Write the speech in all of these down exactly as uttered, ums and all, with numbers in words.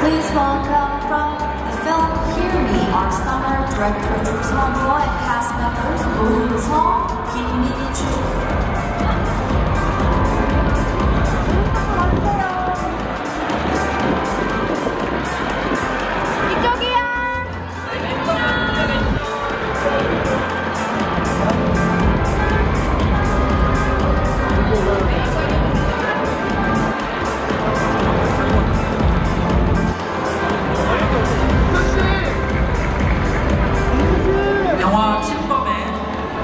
Please welcome from the film Hear Me, our summer director Roh Song and cast members Roh Yoonseo, Kim Minju.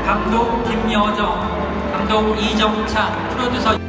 감독 김여정, 감독 이정찬, 프로듀서